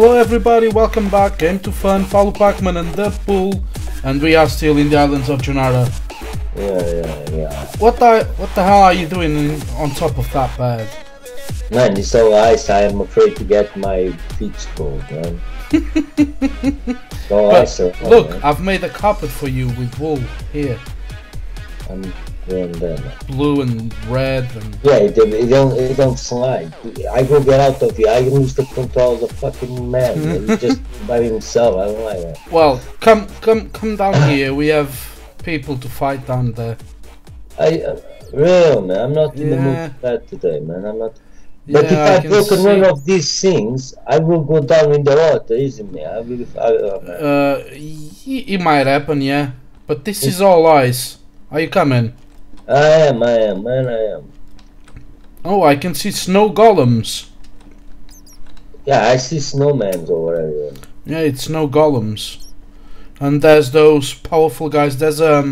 Hello everybody, welcome back. Game2Fun, follow Pac-Man and Deadpool, and we are still in the Islands of Junara. Yeah. What the hell are you doing on top of that bed? Man, it's so ice. I am afraid to get my feet cold, man. So ice. Look, man. I've made a carpet for you with wool here. Blue and red. And yeah, it don't slide. I go get out of here. I lose the control of the fucking man. Just by himself. I don't like that. Well, come down here. We have people to fight down there. Real man, I'm not in the mood for that today, man. I'm not. But if I broken one of these things, I will go down in the water, isn't it? I will. It might happen, yeah. But this is all ice. Are you coming? I am, man, I am. Oh, I can see snow golems. Yeah, I see snowmen or whatever. Yeah, it's snow golems. And there's those powerful guys. There's a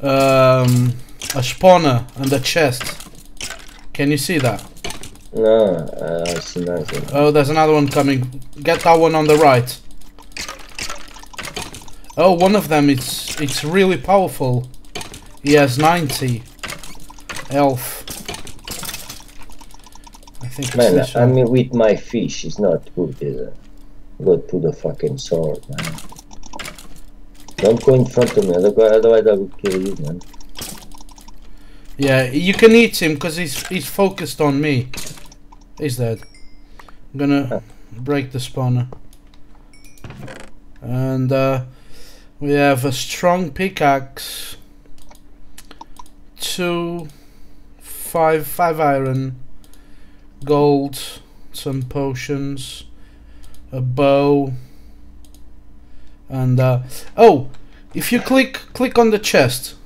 spawner and a chest. Can you see that? No, I see nothing. Oh, there's another one coming. Get that one on the right. Oh, one of them, it's really powerful. He has 90 health. I think it's man, I mean, with my fish, it's not good, is it? Go to the fucking sword, man. Don't go in front of me, otherwise I will kill you, man. Yeah, you can eat him, because he's focused on me. He's dead. I'm gonna break the spawner. And, we have a strong pickaxe, 5 iron, gold, some potions, a bow, and oh, if you click on the chest,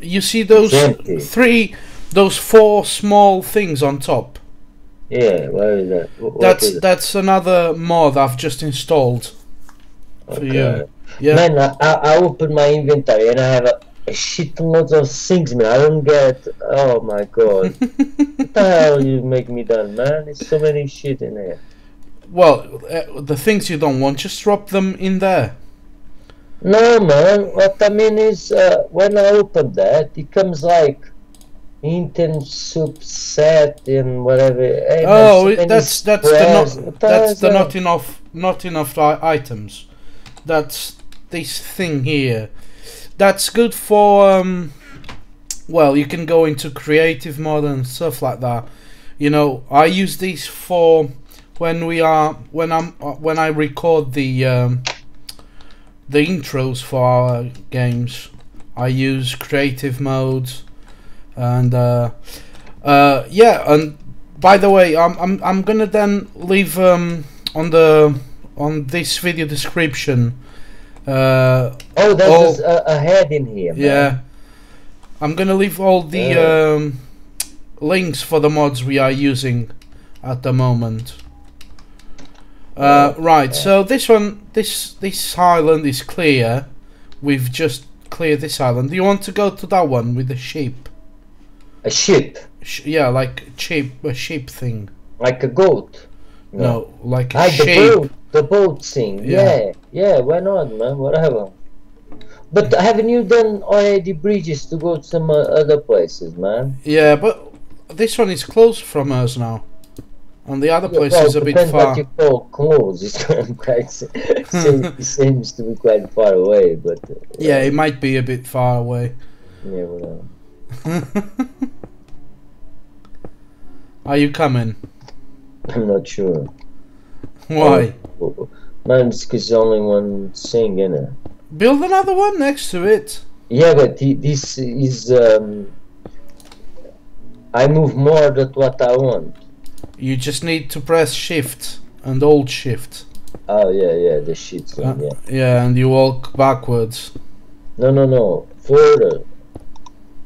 you see those four small things on top. Yeah, where is that? That's another mod I've just installed. Okay. Yeah. Man, I open my inventory and I have a shit load of things, man. I don't get. Oh my god! What the hell you make me done, man? There's so many shit in there. Well, the things you don't want, just drop them in there. No, man. What I mean is, when I open that, it comes like intense soup set and whatever. Hey, oh, man, so that's the not enough items. That's this thing here. That's good for well, you can go into creative mode and stuff like that. You know, I use these for when I record the intros for our games. I use creative mode, and yeah. And by the way, I'm gonna then leave on this video description oh, there's a head in here, man. Yeah, I'm gonna leave all the links for the mods we are using at the moment. Right, so this island is clear. We've just cleared this island. Do you want to go to that one with the sheep? A sheep? Yeah, like a sheep thing. Like a goat? No, like a sheep. The boat thing, yeah, why not, man, whatever. But haven't you done already bridges to go to some other places, man? Yeah, but this one is close from us now, and the other place is a bit far. What you call close, it seems to be quite far away, but... yeah, it might be a bit far away. Yeah, well... Are you coming? I'm not sure. Why? Man, it's because only one thing in it. Build another one next to it. Yeah, but this is. I move more than what I want. You just need to press Shift and Alt Shift. Oh yeah, the shit thing. Yeah, and you walk backwards. No, further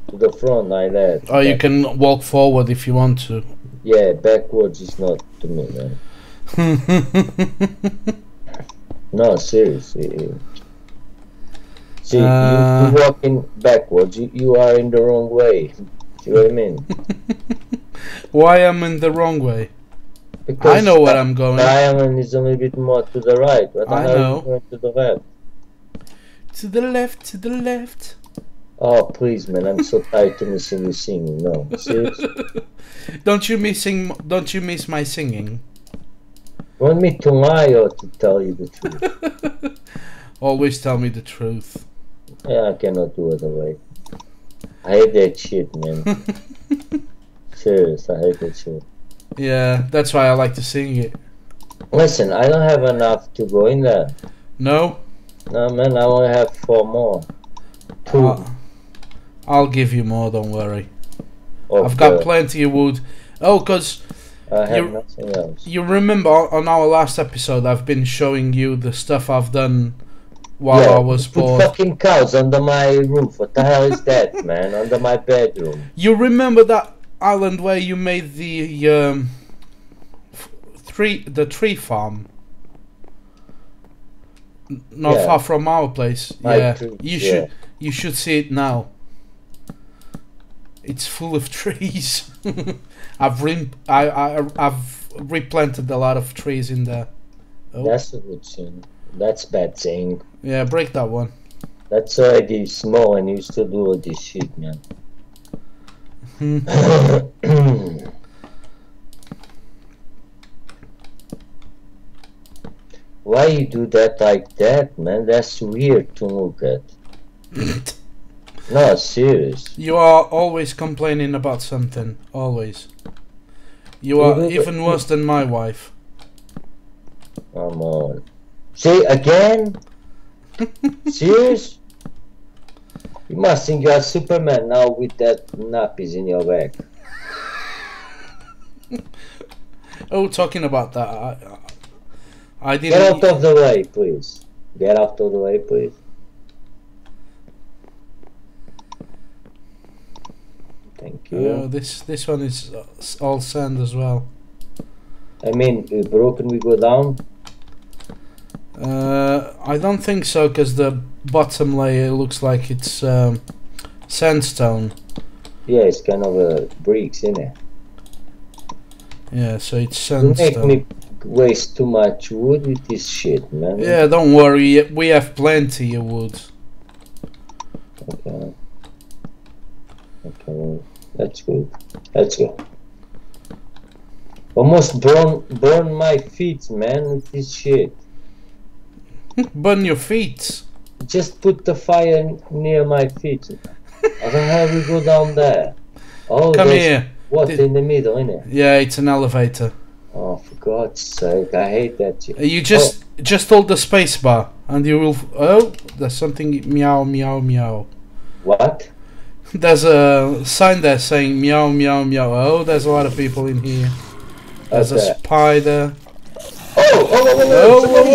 to the front like that. Oh, you can walk forward if you want to. Yeah, backwards is not to me, man. No, seriously. See, you're walking backwards. You are in the wrong way. Do you know what I mean? Why am I in the wrong way? Because I know where I'm going. The island is a little bit more to the right, but I know I'm going to the left. To the left, to the left. Oh please, man! I'm so tired to missing you singing. No, seriously. Don't you miss my singing? You want me to lie or to tell you the truth? Always tell me the truth. Yeah, I cannot do it away. I hate that shit, man. Serious, I hate that shit. Yeah, that's why I like to sing it. Listen, I don't have enough to go in there. No? No, man, I only have 4 more. 2. I'll give you more, don't worry. Okay. I've got plenty of wood. Oh, because you remember on our last episode I've been showing you the stuff I've done while I was bored. Put fucking cows under my roof. What the hell is that, man? Under my bedroom. You remember that island where you made the tree farm? Not far from our place. You should see it now. It's full of trees. I've replanted a lot of trees in there. Oh. That's a good thing. That's bad thing. Yeah, break that one. That's already small, and you still do all this shit, man. Why you do that like that, man? That's weird to look at. No, serious. You are always complaining about something. Always. You are even worse than my wife. Come on. See, again? Serious? You must think you are Superman now with that nappies in your back. Oh, talking about that, I didn't... Get out of the way, please. Get out of the way, please. Thank you. This one is all sand as well. I mean, broken we go down? I don't think so, because the bottom layer looks like it's sandstone. Yeah, it's kind of a bricks, isn't it? Yeah, so it's sandstone. Don't make me waste too much wood with this shit, man. Yeah, don't worry, we have plenty of wood. Okay. Okay. That's good. That's good. Almost burn my feet, man, with this shit. Burn your feet. Just put the fire near my feet. I don't know how we go down there. Oh, come here. What in the middle, innit? Yeah, it's an elevator. Oh, for God's sake! I hate that shit. You just hold the space bar, and you will. Oh, there's something. Meow, meow, meow. What? There's a sign there saying meow meow meow. Oh, there's a lot of people in here. There's a spider. Oh, oh, what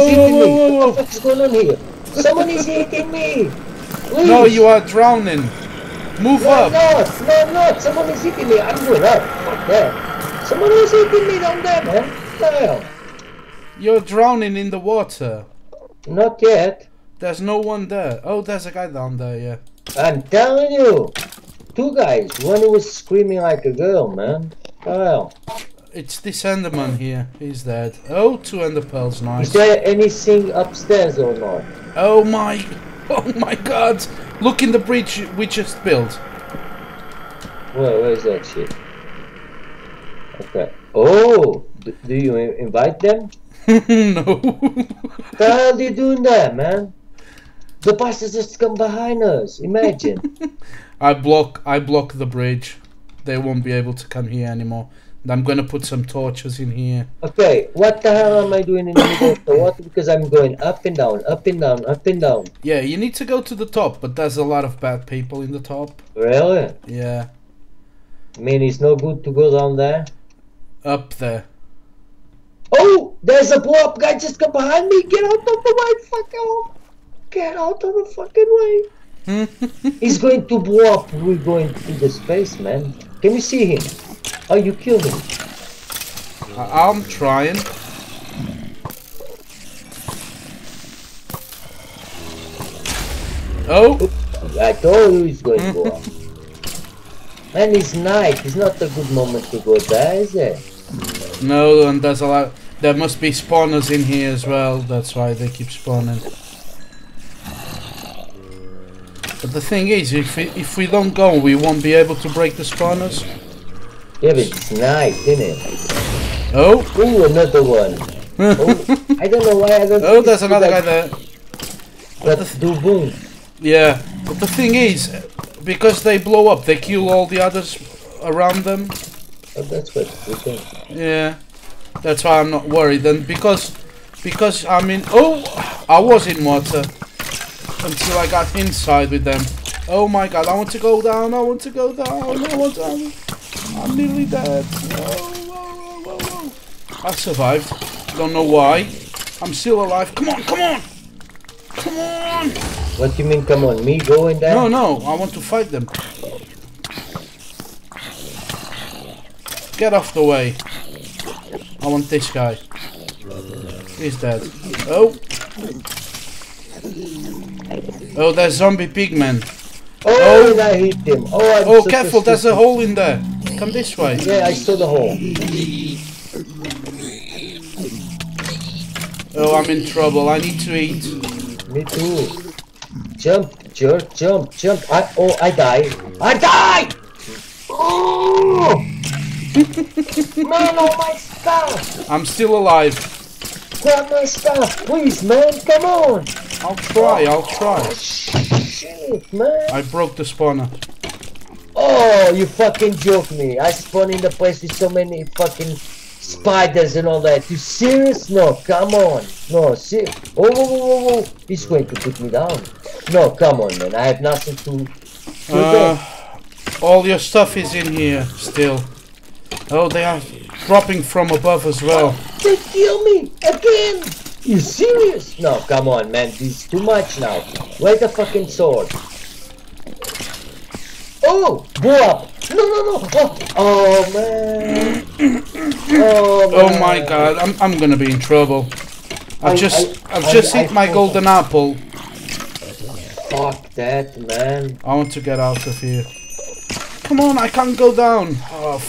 the fuck is going on here? Someone is hitting me. Please. No, you are drowning. Move up. No, someone is hitting me. I'm going up. There. Someone is hitting me down there, man. What the hell? You're drowning in the water. Not yet. There's no one there. Oh, there's a guy down there, yeah. I'm telling you, 2 guys. One who was screaming like a girl, man. Well, it's this Enderman here. He's dead. Oh, 2 Ender pearls, nice. Is there anything upstairs or not? Oh my God! Look in the bridge we just built. Where is that shit? Okay. Oh, do you invite them? No. What the hell are you doing there, man? The buses just come behind us. Imagine. I block the bridge. They won't be able to come here anymore. And I'm gonna put some torches in here. Okay, what the hell am I doing in the middle of the water? Because I'm going up and down, up and down, up and down. Yeah, you need to go to the top, but there's a lot of bad people in the top. Really? Yeah. I mean, it's no good to go down there. Up there. Oh, there's a blow-up guy just come behind me. Get out of the way, fuck out. Get out of the fucking way! He's going to blow up. We're going into space, man. Can you see him? Oh, you killed him. I'm trying. Oh! I told you he's going to blow up. Man, it's night. It's not a good moment to go there, is it? No, and there's a lot. There must be spawners in here as well. That's why they keep spawning. But the thing is, if we don't go, we won't be able to break the spawners. Yeah, but it's nice, isn't it? Oh! Ooh, another one! Oh, I don't know why I don't... Oh, there's another guy there. Let's do boom. Yeah, but the thing is, because they blow up, they kill all the others around them. Oh, that's what we think. Yeah, that's why I'm not worried. And because I'm in... Oh! I was in water until I got inside with them. Oh my god, I want to go down, I want to go down, I want to... I'm nearly dead. Whoa, whoa, whoa, whoa, whoa. I survived. Don't know why. I'm still alive. Come on, come on! Come on! What do you mean, come on? Me going down? No, no. I want to fight them. Get off the way. I want this guy. He's dead. Oh! Oh, there's zombie pigmen. Oh, oh, I hit him. Oh, I'm so careful, there's a hole in there. Come this way. Yeah, I saw the hole. Oh, I'm in trouble. I need to eat. Me too. Jump, jerk, jump, jump. I die. I die! Oh! Man, all my stuff! I'm still alive. Grab my stuff, please, man. Come on. I'll try, I'll try. Shit, man. I broke the spawner. Oh, you fucking joke me. I spawned in the place with so many fucking spiders and all that. You serious? No, come on. No, see. Oh, oh, oh, oh, he's going to put me down. No, come on, man. I have nothing to do. All your stuff is in here still. Oh, they are dropping from above as well. They kill me again. You serious? No, come on, man. This is too much now. Where's the fucking sword? Oh, blow up! No, no, no! Oh, oh man! Oh, man. Oh my god! I'm gonna be in trouble. I've just hit my golden apple. Fuck that, man! I want to get out of here. Come on! I can't go down. Oh.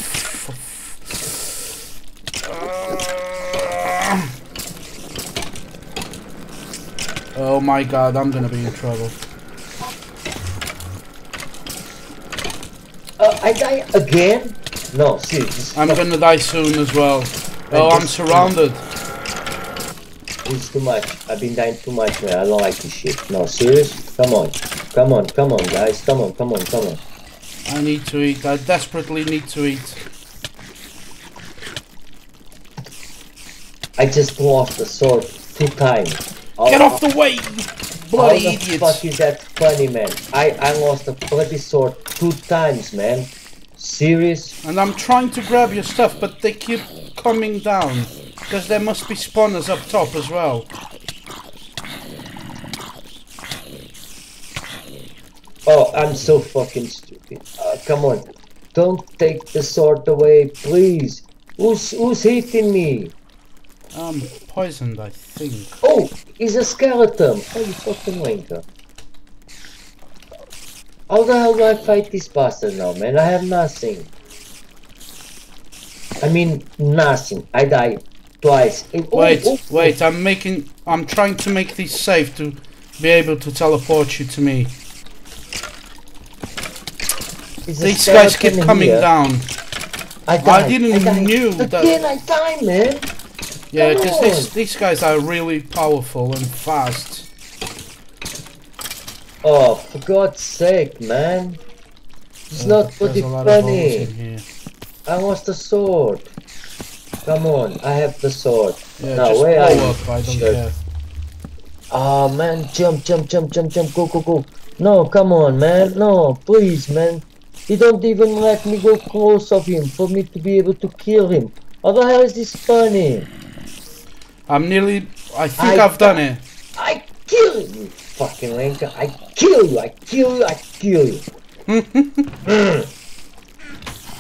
Oh my god, I'm gonna be in trouble. I die again? No, seriously. I'm gonna die soon as well. Oh, I'm surrounded. It's too much. I've been dying too much, man. I don't like this shit. No, seriously? Come on. Come on, come on, guys. Come on, come on, come on. I need to eat. I desperately need to eat. I just lost the sword 2 times. Get off the way, bloody idiot! How the fuck is that funny, man? I lost a bloody sword 2 times, man. Serious? And I'm trying to grab your stuff, but they keep coming down. Because there must be spawners up top as well. Oh, I'm so fucking stupid. Come on. Don't take the sword away, please. Who's hitting me? I'm poisoned, I think. Oh, he's a skeleton! Oh, you fucking wanker. How the hell do I fight this bastard now, man? I have nothing. I mean, nothing. I died twice. Wait, I'm trying to make this safe to be able to teleport you to me. These guys keep coming down. I died. I didn't know that. Again, I died, man. Yeah, because these guys are really powerful and fast. Oh, for God's sake, man. It's not pretty funny. I lost the sword. Come on, I have the sword. Yeah, now, where are you? I don't care. Oh, man, jump, jump, jump, jump, jump, go, go, go. No, come on, man. No, please, man. He don't even let me go close of him for me to be able to kill him. How the hell is this funny? I'm nearly... I think I've done it. I kill you, fucking wanker. I kill you, I kill you, I kill you.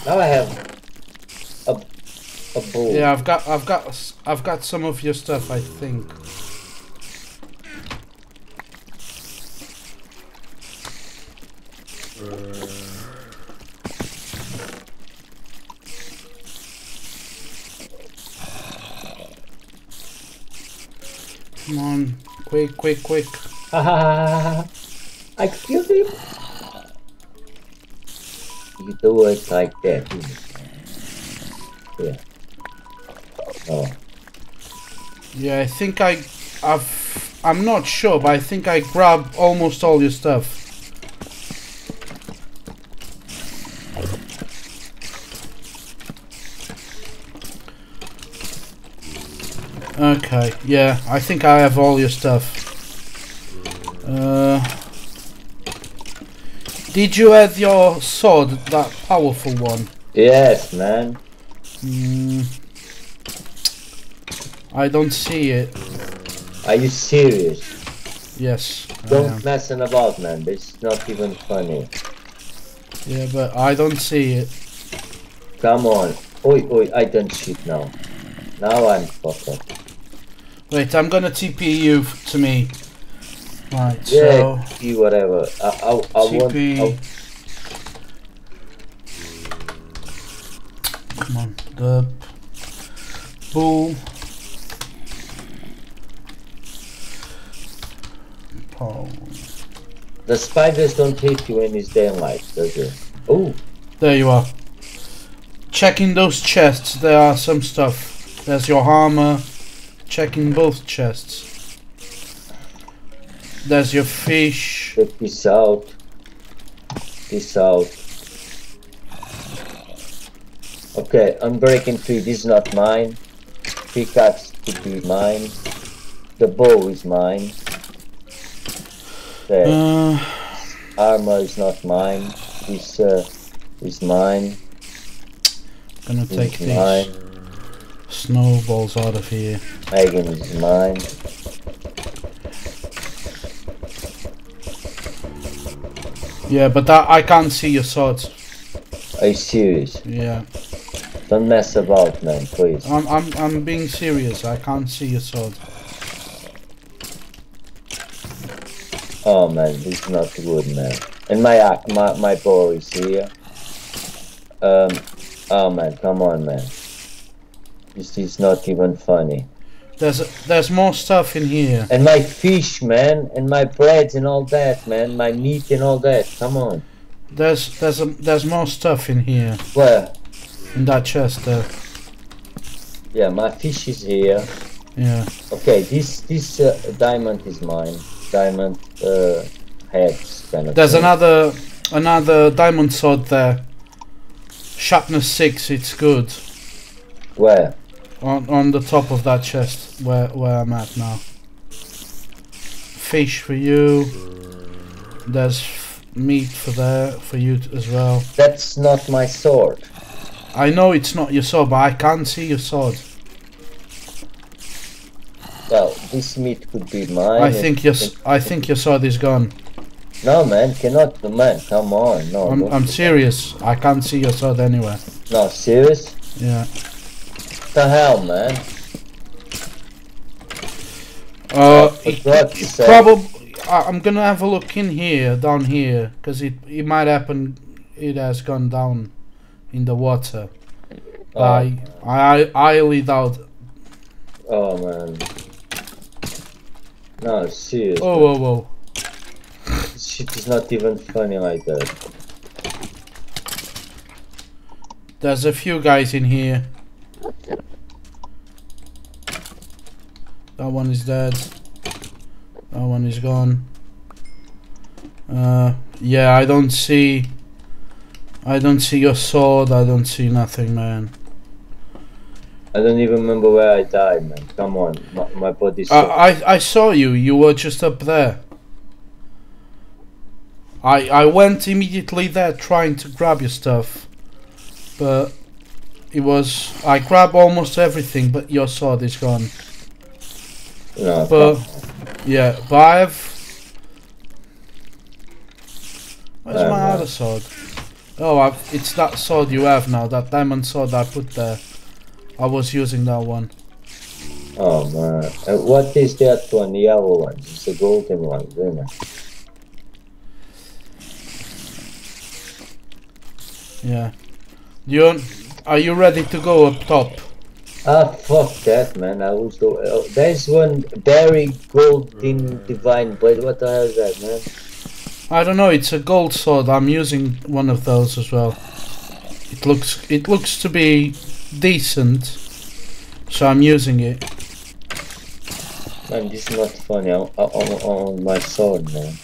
Now I have a bowl. Yeah, I've got some of your stuff, I think. Come on. Quick, quick, quick. Excuse me? You do it like that. Yeah. Oh. Yeah, I think I'm not sure, but I think I grabbed almost all your stuff. Okay, yeah, I think I have all your stuff. Did you have your sword, that powerful one? Yes, man. I don't see it. Are you serious? Yes. Don't messing about, man. This is not even funny. Yeah, but I don't see it. Come on. Oi, oi, I don't shoot now. Now I'm fucked up. Wait, I'm gonna TP you to me. Right, yeah, so... TP whatever. I TP. Come on, derp. Bull. Oh. The spiders don't hit you in his daylight, does it? Oh, there you are. Checking those chests. There are some stuff. There's your armor. Checking both chests. There's your fish. Peace out. Peace out. Okay, unbreaking tree. This is not mine. Pickaxe could be mine. The bow is mine. Armor is not mine. This is mine. I'm gonna take these snowballs out of here. Megan is mine. Yeah, but that, I can't see your swords. Are you serious? Yeah. Don't mess about, man, please. I'm being serious. I can't see your sword. Oh man, this is not good, man. And my bow is here. Oh man, come on, man. This is not even funny. There's more stuff in here. And my fish, man, and my bread and all that, man. My meat and all that. Come on. There's more stuff in here. Where? In that chest there. Yeah, my fish is here. Yeah. Okay, this diamond is mine. Diamond heads kind of. There's thing. another diamond sword there. Sharpness 6. It's good. Where? On the top of that chest. Where I'm at now. Fish for you. There's meat for you as well. That's not my sword. I know it's not your sword, but I can't see your sword. Well, this meat could be mine. I think your sword is gone. No, man, cannot, man. Come on, no. I'm serious. I can't see your sword anywhere. No, serious? Yeah. What the hell, man? Probably. I'm gonna have a look in here, down here, because it might happen. It has gone down in the water. Oh. I highly doubt. Oh man. No, seriously. Oh, whoa, whoa, whoa. Shit is not even funny like that. There's a few guys in here. That one is dead. That one is gone. Yeah, I don't see your sword. I don't see nothing, man. I don't even remember where I died, man. Come on, my body's... I saw you. You were just up there. I went immediately there trying to grab your stuff, but it was... I grabbed almost everything, but your sword is gone. No, but yeah, but I have... Where's my other sword? Oh, it's that sword you have now. That diamond sword I put there. I was using that one. Oh man, what is that one? The yellow one? It's the golden one, isn't it? Yeah. Are you ready to go up top? Ah, fuck that, man. I was the there's one berry golden divine blade. What the hell is that, man? I don't know. It's a gold sword. I'm using one of those as well. It looks to be decent, so I'm using it. Man, this is not funny. I'm on my sword, man.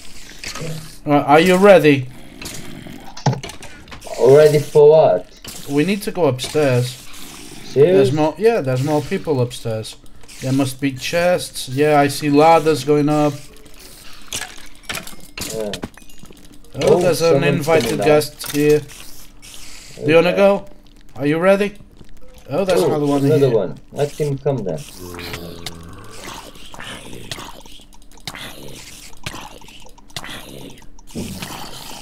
Yeah. Are you ready? Ready for what? We need to go upstairs. There's more, yeah, there's more people upstairs. There must be chests. Yeah, I see ladders going up. Yeah. Oh, there's an invited guest here. Okay. Do you wanna go? Are you ready? Oh, there's another one here. Another one. Let him come then.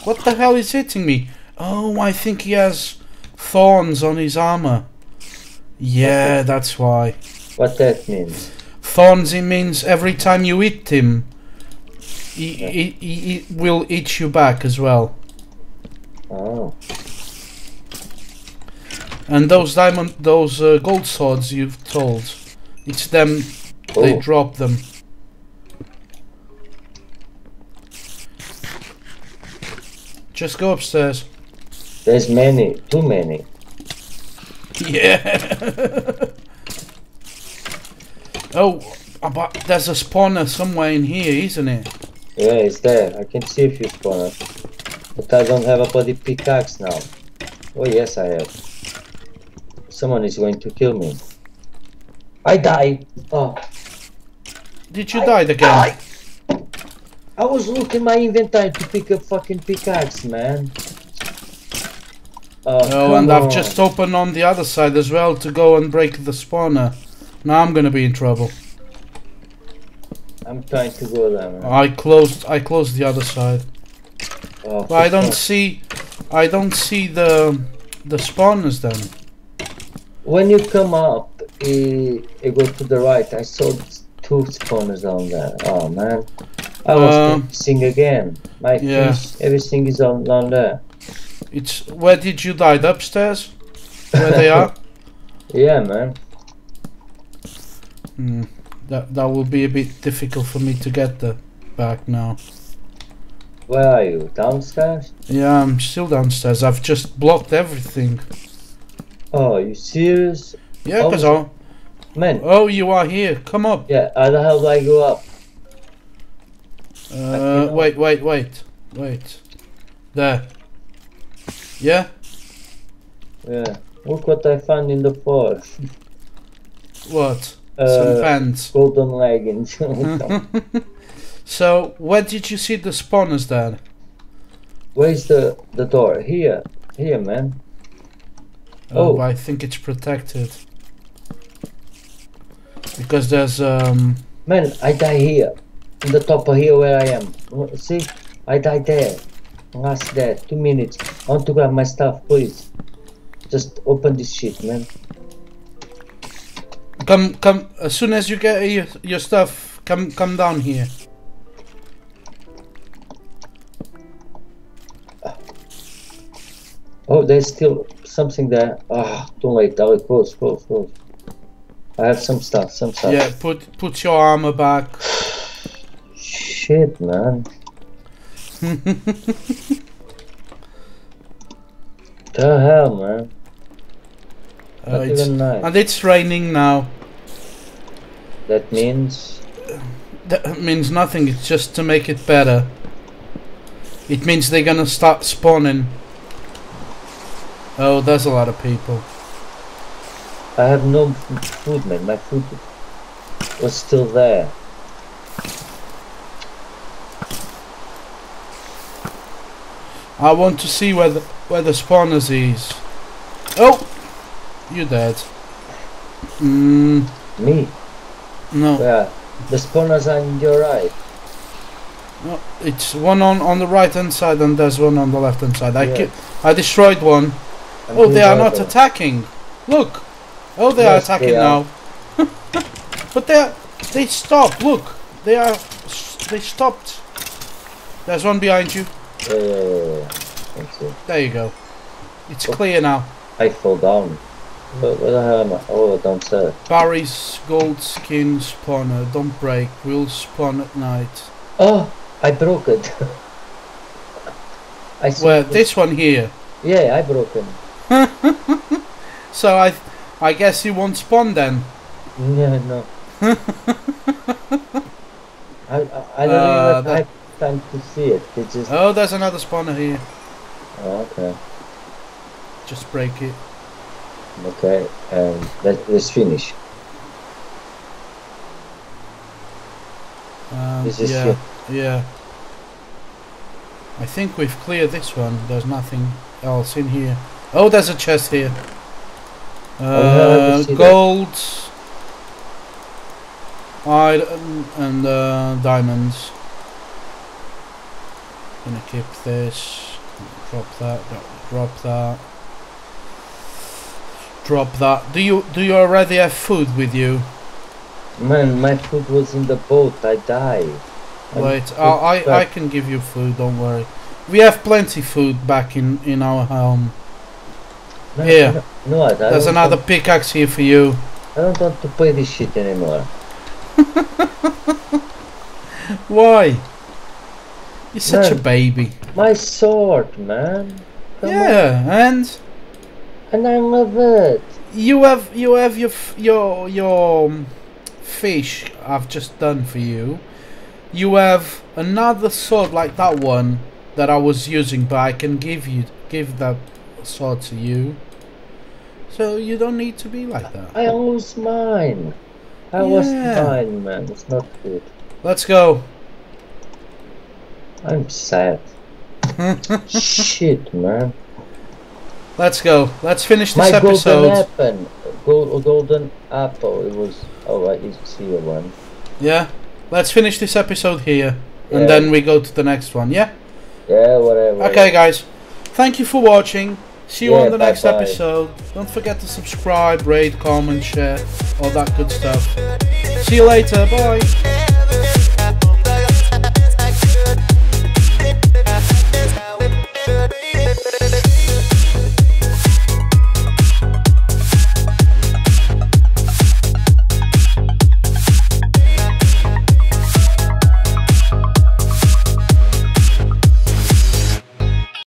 What the hell is hitting me? Oh, I think he has thorns on his armor. Yeah, that's why. What that means? Thorns, it means every time you eat him, he will eat you back as well. Oh. And those diamond, those gold swords you've told, it's them, they drop them. Just go upstairs. There's many, too many. Yeah. Oh, but there's a spawner somewhere in here, isn't it? Yeah, it's there. I can see a few spawners. But I don't have a bloody pickaxe now. Oh yes, I have. Someone is going to kill me. I died. Oh. Did you die again? I was looking my inventory to pick a fucking pickaxe, man. Oh, no, and I've just opened on the other side as well to go and break the spawner. Now I'm gonna be in trouble. I'm trying to go there, man. I closed the other side. Oh, but I don't see the spawners then. When you come up, you go to the right. I saw 2 spawners down there. Oh man, I was missing again. My fish, everything is down there. It's where did you die? Upstairs? Where they are? Yeah, man. That will be a bit difficult for me to get the back now. Where are you? Downstairs? Yeah, I'm still downstairs. I've just blocked everything. Oh, are you serious? Yeah, because man. Oh, you are here. Come up. Yeah, I don't know how do I go up. Wait. There. Yeah? Yeah. Look what I found in the forest. What? Some pants. Golden leggings. So, where did you see the spawners then? Where's the door? Here. Here, man. Oh, I think it's protected. Because there's... Man, I die here. In the top of here where I am. See? I die there. Last there, 2 minutes. I want to grab my stuff, please. Just open this shit, man. Come. As soon as you get your stuff, come down here. Oh, there's still something there. Ah, too late. Close. I have some stuff, Yeah, put your armor back. Shit, man. The hell, man. And it's raining now. That means? That means nothing, it's just to make it better. It means they're gonna start spawning. Oh, there's a lot of people. I have no food, man. My food was still there. I want to see where the spawners is. Oh, you dead. Me? No. Yeah, the spawners are on your right. No, it's one on the right hand side and there's one on the left hand side. Yeah. I destroyed one. And oh, they are not attacking. Look. Oh, they are attacking now. But they stopped. Look, they stopped. There's one behind you. Yeah. There you go. It's clear now. I fall down. But where the hell am I? Oh, downstairs. Barry's gold skin spawner. Don't break. Will spawn at night. Oh, I broke it. Well, this one here. Yeah, I broke it. So I guess you won't spawn then. Yeah, no. I don't even have time to see it. Just... Oh, there's another spawner here. Oh, okay. Just break it. Okay, let's finish. This is yeah, here. Yeah. I think we've cleared this one. There's nothing else in here. Oh, there's a chest here. Gold, iron, and diamonds. Gonna keep this. Drop that. Drop that. Drop that. Do you already have food with you? Man, my food was in the boat. I died. Wait, I can give you food. Don't worry. We have plenty of food back in our home. No, here, no, there's another pickaxe here for you. I don't want to play this shit anymore. Why? You're such a baby. My sword, man. Come on. And. And I love it. You have your fish I've just done for you. You have another sword like that one that I was using, but I can give that sword to you. So you don't need to be like that. I lose mine. I lost mine, man. It's not good. Let's go. I'm sad. Shit, man. Let's go. Let's finish this episode. My golden apple. Golden apple. It was. Oh, I used to see the one. Yeah. Let's finish this episode here, and then we go to the next one. Yeah. Yeah. Whatever. Okay, guys. Thank you for watching. See you on the next episode. Don't forget to subscribe, rate, comment, share, all that good stuff. See you later. Bye.